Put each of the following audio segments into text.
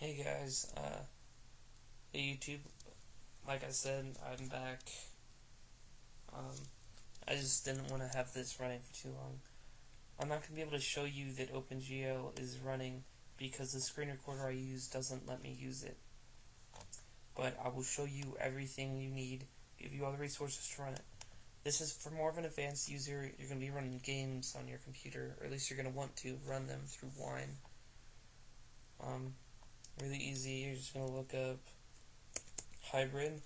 Hey guys, hey YouTube, like I said, I'm back. I just didn't want to have this running for too long. I'm not going to be able to show you that OpenGL is running because the screen recorder I use doesn't let me use it. But I will show you everything you need, give you all the resources to run it. This is for more of an advanced user. You're going to be running games on your computer, or at least you're going to want to run them through Wine. Really easy. You're just going to look up hybrid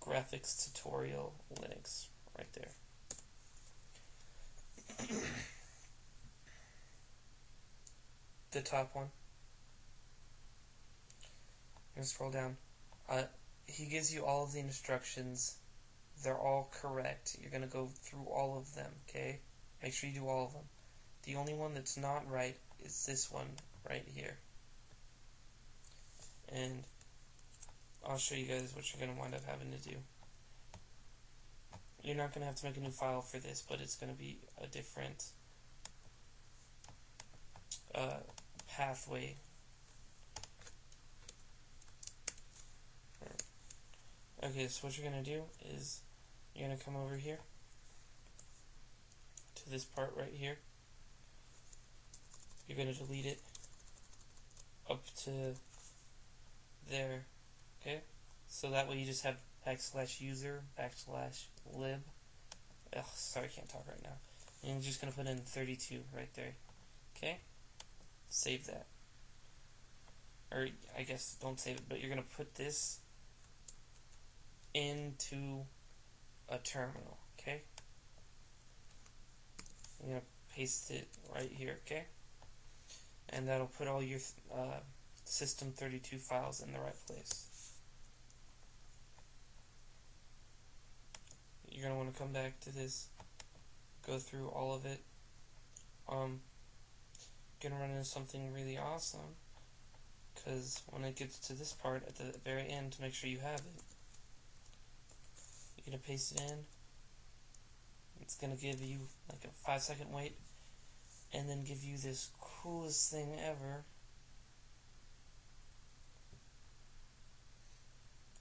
graphics tutorial Linux right there. The top one. And scroll down. He gives you all of the instructions. They're all correct. You're going to go through all of them, okay? Make sure you do all of them. The only one that's not right is this one right here. And I'll show you guys what you're going to wind up having to do. You're not going to have to make a new file for this, but it's going to be a different pathway. Okay, so what you're going to do is you're going to come over here to this part right here. You're going to delete it up to there, okay? So that way you just have / user, / lib. Ugh, sorry, I can't talk right now. And you're just going to put in 32 right there, okay? Save that. Or, I guess, don't save it, but you're going to put this into a terminal, okay? I'm going to paste it right here, okay? And that'll put all your system 32 files in the right place. You're going to want to come back to this, go through all of it. Going to run into something really awesome, because when it gets to this part at the very end, to make sure you have it, you're going to paste it in. It's going to give you like a 5-second wait, and then give you this coolest thing ever.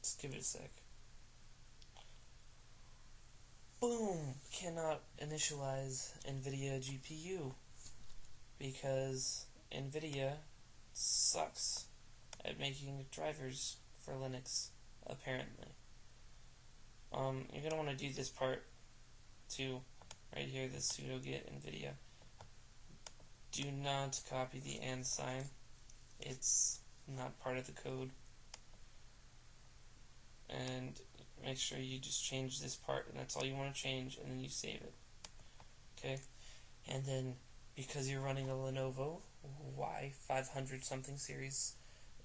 Just give it a sec. Boom! Cannot initialize NVIDIA GPU because NVIDIA sucks at making drivers for Linux, apparently. You're going to want to do this part too, right here, the sudo get NVIDIA. Do not copy the & sign. It's not part of the code. And make sure you just change this part, and that's all you want to change, and then you save it. Okay? And then, because you're running a Lenovo Y500-something series,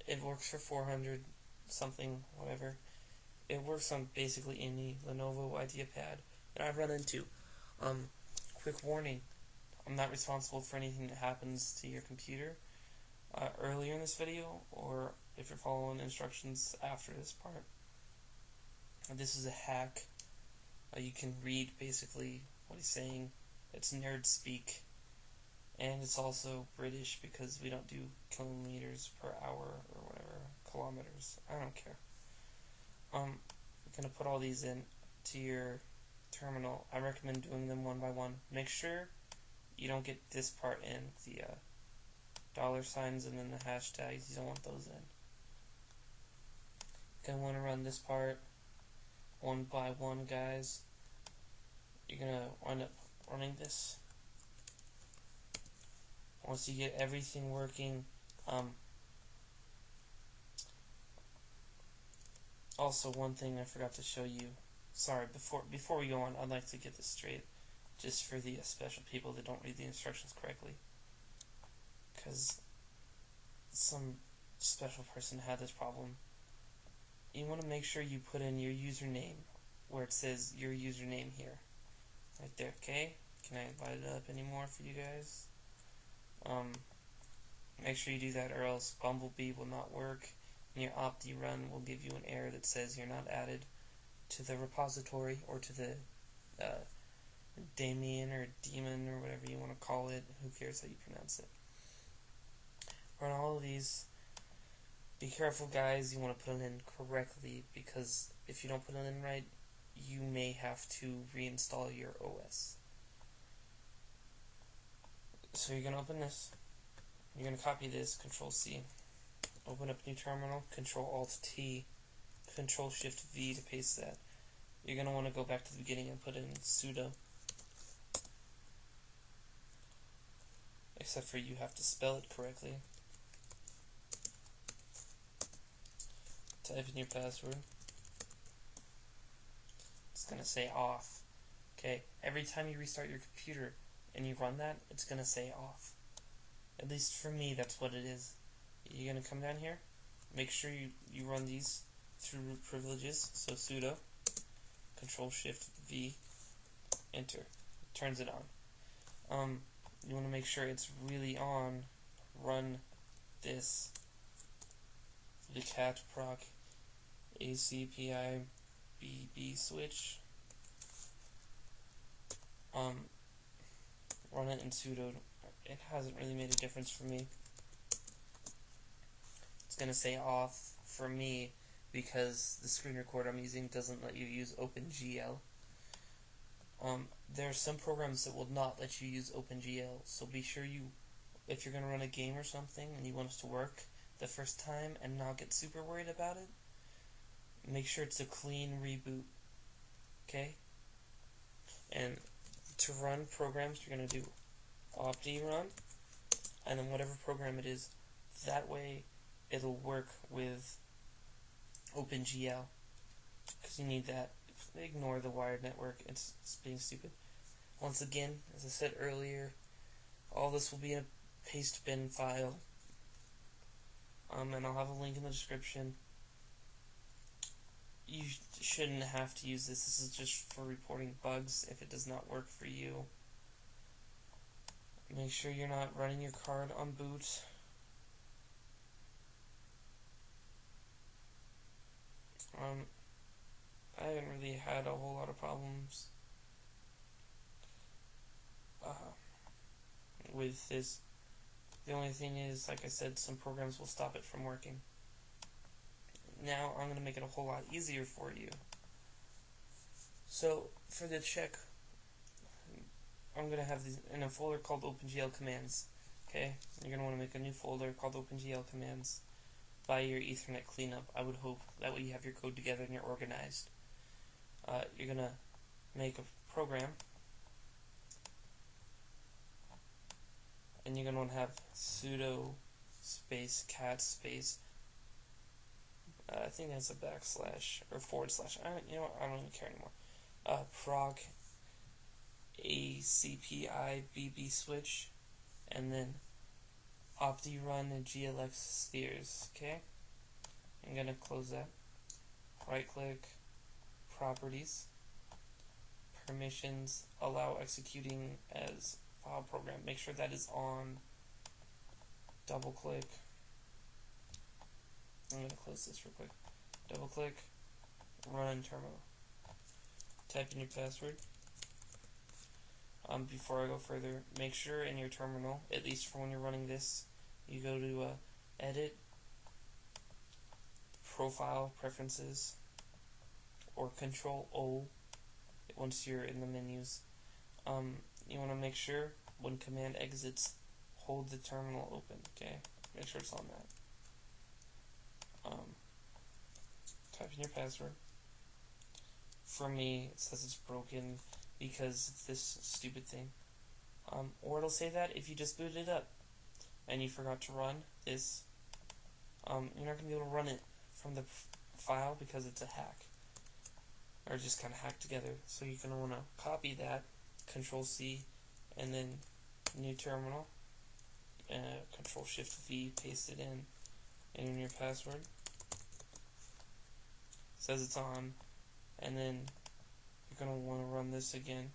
it works for 400-something, whatever. It works on basically any Lenovo IdeaPad that I've run into. Quick warning, I'm not responsible for anything that happens to your computer earlier in this video, or if you're following instructions after this part. This is a hack. You can read basically what he's saying. It's nerd speak, and it's also British because we don't do kilometers per hour or whatever, kilometers. I don't care. You're going to put all these in to your terminal. I recommend doing them one by one. Make sure you don't get this part in, the $ and then the hashtags. You don't want those in. You're going to want to run this part one by one, guys. You're going to wind up running this. Once you get everything working, also, one thing I forgot to show you. Sorry, before we go on, I'd like to get this straight, just for the special people that don't read the instructions correctly, because some special person had this problem. You want to make sure you put in your username, where it says your username here, right there. Okay? Can I light it up anymore for you guys? Make sure you do that, or else Bumblebee will not work. And your OptiRun will give you an error that says you're not added to the repository, or to the Damien or Demon or whatever you want to call it. Who cares how you pronounce it? Run all of these. Be careful, guys. You want to put it in correctly, because if you don't put it in right, you may have to reinstall your OS. So you're going to open this. You're going to copy this, Control-C. Open up new terminal, Control-Alt-T, Control-Shift-V to paste that. You're going to want to go back to the beginning and put in sudo. Except for you have to spell it correctly. Type in your password. It's going to say off. Okay, every time you restart your computer and you run that, it's going to say off. At least for me, that's what it is. You're going to come down here, make sure you run these through root privileges, so sudo, Control-Shift-V, enter. It turns it on. You want to make sure it's really on. Run this. The cat proc ACPI BB switch. Run it in sudo. It hasn't really made a difference for me. It's going to say off for me because the screen recorder I'm using doesn't let you use OpenGL. There are some programs that will not let you use OpenGL, so be sure you, if you're going to run a game or something and you want it to work the first time and not get super worried about it, make sure it's a clean reboot. Okay? And to run programs, you're going to do opd run, and then whatever program it is, that way it'll work with OpenGL, because you need that. Ignore the wired network, it's being stupid. Once again, as I said earlier, all this will be in a paste bin file, and I'll have a link in the description. You shouldn't have to use this. This is just for reporting bugs if it does not work for you. Make sure you're not running your card on boot. I haven't really had a whole lot of problems with this. The only thing is, like I said, some programs will stop it from working. Now I'm going to make it a whole lot easier for you. So for the check, I'm going to have these in a folder called OpenGL commands. Okay, you're going to want to make a new folder called OpenGL commands by your Ethernet cleanup, I would hope. That way you have your code together and you're organized. You're going to make a program, and you're going to want to have sudo space cat space, I think that's a backslash or forward slash, you know what, I don't even care anymore, proc ACPI BB switch, and then opd run glx spheres. Okay, I'm going to close that, right click, properties, permissions, allow executing as file program, make sure that is on, double click, I'm going to close this real quick, double click, run terminal, type in your password. Before I go further, make sure in your terminal, at least for when you're running this, you go to Edit, Profile Preferences, or Control-O once you're in the menus. You want to make sure when command exits, hold the terminal open. Okay, make sure it's on that. Type in your password. For me, it says it's broken because it's this stupid thing. Or it'll say that if you just booted it up and you forgot to run this. You're not going to be able to run it from the file because it's a hack, or just kind of hacked together. So you're going to want to copy that, Control-C, and then new terminal, Control-Shift-V, paste it in, and in your password. It says it's on, and then you're going to want to run this again.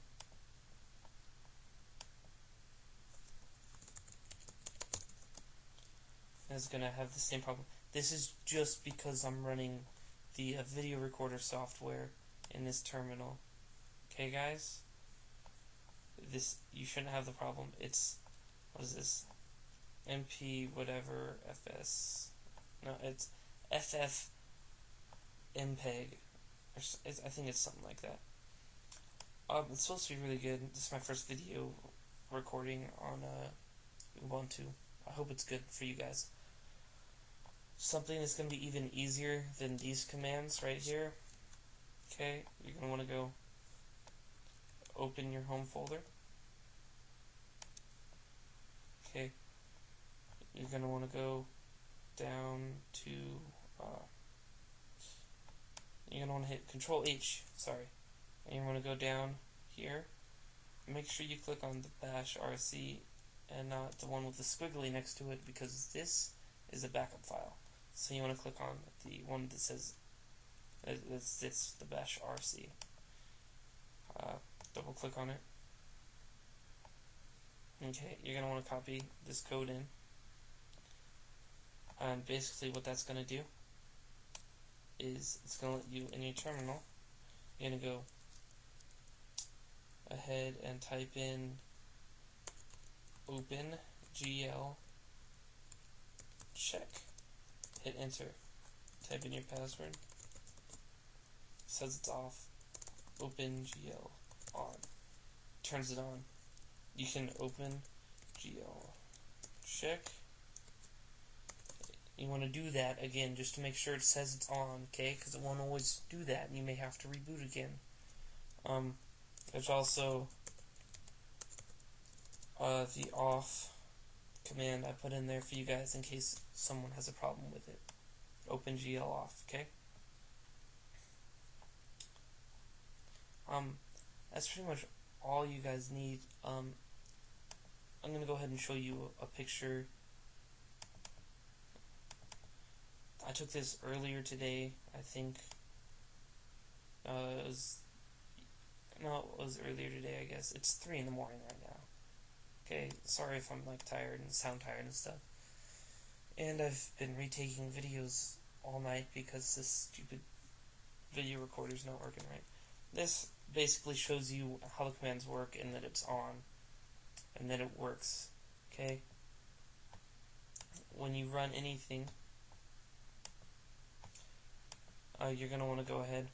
And it's going to have the same problem. This is just because I'm running the video recorder software in this terminal. Okay, guys? This, you shouldn't have the problem. It's, what is this? MP whatever FS. No, it's FFmpeg. I think it's something like that. It's supposed to be really good. This is my first video recording on Ubuntu. I hope it's good for you guys. Something that's going to be even easier than these commands right here. Okay, you're going to want to go open your home folder. Okay, you're going to want to go down to, you're going to want to hit Control H, sorry. And you want to go down here. Make sure you click on the bash RC and not the one with the squiggly next to it, because this is a backup file. So you want to click on the one that says that's this, the bash RC. Double click on it. Okay, you're going to want to copy this code in. And basically what that's going to do is it's going to let you in your terminal. You're going to go ahead and type in open GL check, hit enter, type in your password, it says it's off, open GL on, turns it on. You can open GL check. You want to do that again just to make sure it says it's on, okay, because it won't always do that and you may have to reboot again. There's also the off command I put in there for you guys in case someone has a problem with it. Open GL off, okay? That's pretty much all you guys need. I'm going to go ahead and show you a picture. I took this earlier today, I think. It was earlier today, I guess. It's 3 in the morning right now. Okay, sorry if I'm like tired and sound tired and stuff. And I've been retaking videos all night because this stupid video recorder's not working right. This basically shows you how the commands work and that it's on and that it works. Okay? When you run anything, you're going to want to go ahead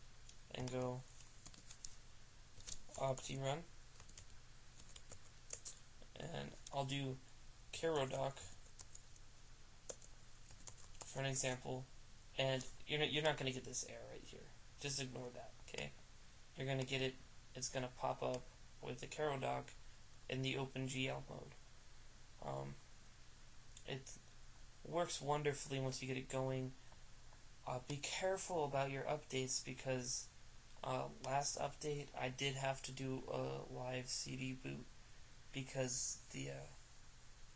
and go optrun, and I'll do carodoc for an example, and you're not going to get this error right here. Just ignore that, okay? You're going to get it. It's going to pop up with the carodoc in the OpenGL mode. It works wonderfully once you get it going. Be careful about your updates because last update I did have to do a live CD boot because the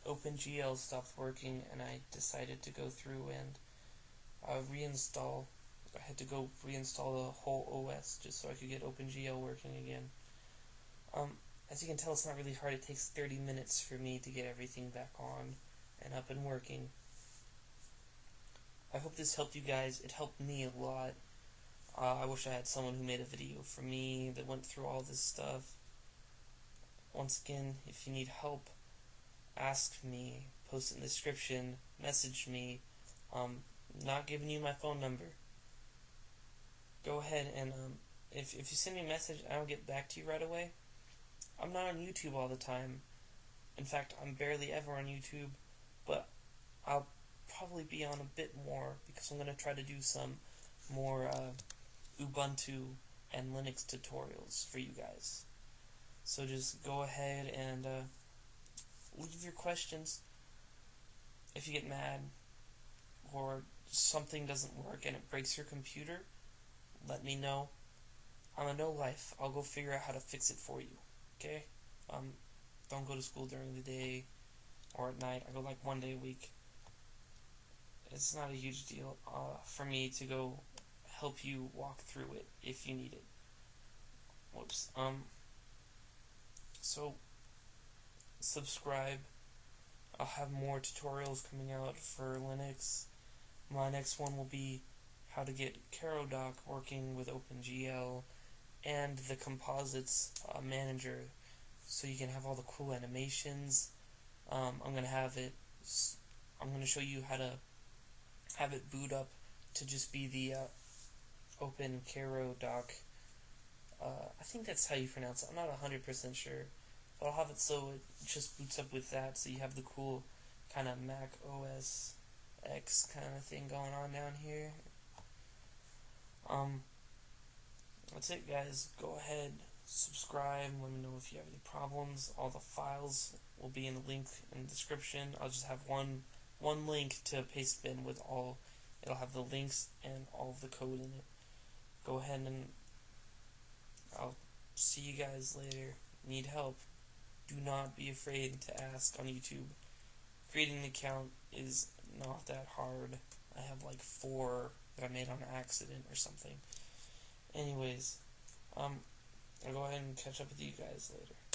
OpenGL stopped working, and I decided to go through and reinstall. I had to go reinstall the whole OS just so I could get OpenGL working again. As you can tell, it's not really hard. It takes 30 minutes for me to get everything back on and up and working. I hope this helped you guys. It helped me a lot. I wish I had someone who made a video for me that went through all this stuff. Once again, if you need help, ask me, post it in the description, message me. Not giving you my phone number. Go ahead and, if you send me a message, I don't get back to you right away. I'm not on YouTube all the time. In fact, I'm barely ever on YouTube, but I'll probably be on a bit more because I'm going to try to do some more Ubuntu and Linux tutorials for you guys. So just go ahead and leave your questions. If you get mad or something doesn't work and it breaks your computer, let me know. I'm a no-life. I'll go figure out how to fix it for you. Okay? Don't go to school during the day or at night. I go like one day a week. It's not a huge deal for me to go help you walk through it if you need it. Whoops. So, subscribe. I'll have more tutorials coming out for Linux. My next one will be how to get Carodoc working with OpenGL and the composites manager, so you can have all the cool animations. I'm going to show you how to have it boot up to just be the open Cairo doc. I think that's how you pronounce it. I'm not 100% sure. But I'll have it so it just boots up with that, so you have the cool kind of Mac OS X kind of thing going on down here. That's it, guys. Go ahead, subscribe, let me know if you have any problems. All the files will be in the link in the description. I'll just have one link to Pastebin with all, it'll have the links and all of the code in it. Go ahead and I'll see you guys later. Need help? Do not be afraid to ask on YouTube. Creating an account is not that hard. I have like 4 that I made on accident or something. Anyways, I'll go ahead and catch up with you guys later.